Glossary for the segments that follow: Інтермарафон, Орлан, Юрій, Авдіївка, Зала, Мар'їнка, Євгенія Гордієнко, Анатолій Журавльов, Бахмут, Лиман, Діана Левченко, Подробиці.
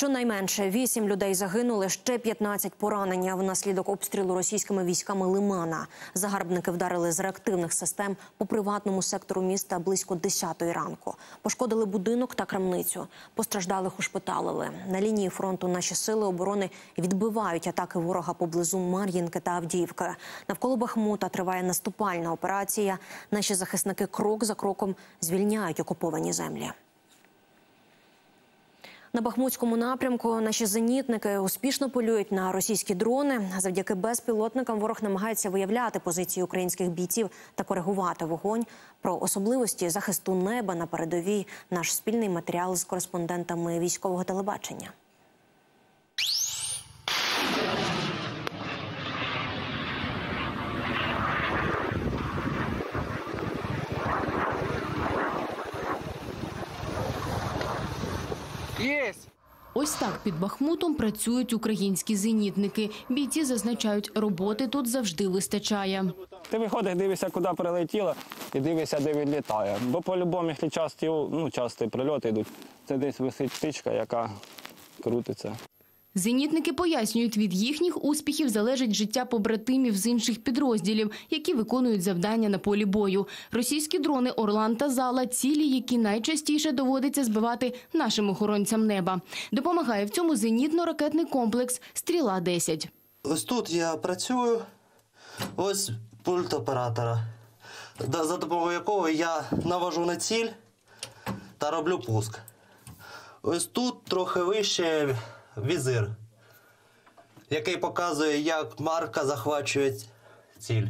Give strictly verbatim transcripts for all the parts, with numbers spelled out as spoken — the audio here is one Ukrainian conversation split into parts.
Щонайменше вісім людей загинули, ще п'ятнадцять поранені внаслідок обстрілу російськими військами Лимана. Загарбники вдарили з реактивних систем по приватному сектору міста близько десятої ранку. Пошкодили будинок та крамницю. Постраждалих ушпиталили. На лінії фронту наші сили оборони відбивають атаки ворога поблизу Мар'їнки та Авдіївки. Навколо Бахмута триває наступальна операція. Наші захисники крок за кроком звільняють окуповані землі. На Бахмутському напрямку наші зенітники успішно полюють на російські дрони. Завдяки безпілотникам ворог намагається виявляти позиції українських бійців та коригувати вогонь. Про особливості захисту неба на передовій – наш спільний матеріал з кореспондентами військового телебачення. Ось так під Бахмутом працюють українські зенітники. Бійці зазначають, роботи тут завжди вистачає. Ти виходиш, дивишся, куди прилетіло, і дивишся, де відлітає. Бо по-любому часті, ну, часті прильоти йдуть. Це десь висить птичка, яка крутиться. Зенітники пояснюють, від їхніх успіхів залежить життя побратимів з інших підрозділів, які виконують завдання на полі бою. Російські дрони «Орлан» та «Зала» – цілі, які найчастіше доводиться збивати нашим охоронцям неба. Допомагає в цьому зенітно-ракетний комплекс «Стріла десять». Ось тут я працюю, ось пульт оператора, за допомогою якого я навожу на ціль та роблю пуск. Ось тут трохи вище візир, який показує, як марка захоплює ціль.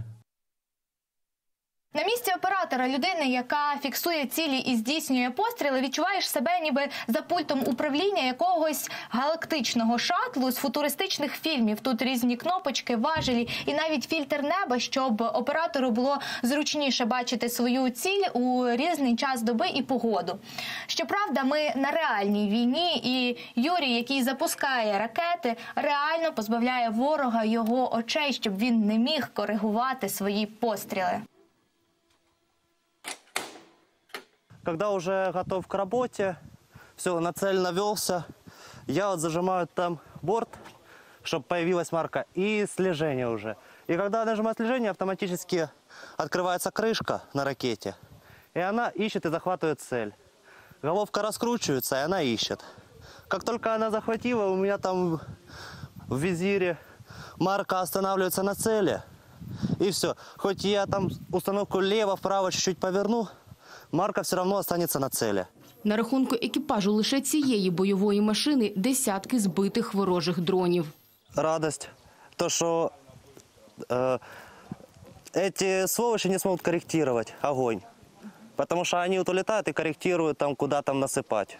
На місці оператора, людини, яка фіксує цілі і здійснює постріли, відчуваєш себе ніби за пультом управління якогось галактичного шатлу з футуристичних фільмів. Тут різні кнопочки, важелі і навіть фільтр неба, щоб оператору було зручніше бачити свою ціль у різний час доби і погоду. Щоправда, ми на реальній війні, і Юрій, який запускає ракети, реально позбавляє ворога його очей, щоб він не міг коригувати свої постріли. Когда уже готов к работе, все, на цель навелся, я вот зажимаю там борт, чтобы появилась марка, и слежение уже. И когда нажимаю слежение, автоматически открывается крышка на ракете, и она ищет и захватывает цель. Головка раскручивается, и она ищет. Как только она захватила, у меня там в визире марка останавливается на цели, и все. Хоть я там установку лево-вправо чуть-чуть поверну, марка все одно залишиться на цілі. На рахунку екіпажу лише цієї бойової машини десятки збитих ворожих дронів. Радість, що ці сволочі не зможуть коректувати вогонь. Тому що вони улітають і коректують, куди насипати.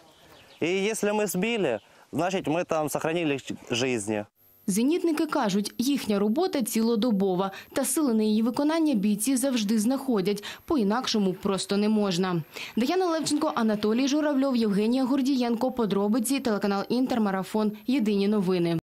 І якщо ми збили, значить ми там зберігали життя. Зенітники кажуть, їхня робота цілодобова, та сили на її виконання бійці завжди знаходять, по-інакшому просто не можна. Діана Левченко, Анатолій Журавльов, Євгенія Гордієнко. Подробиці, телеканал «Інтермарафон». Єдині новини.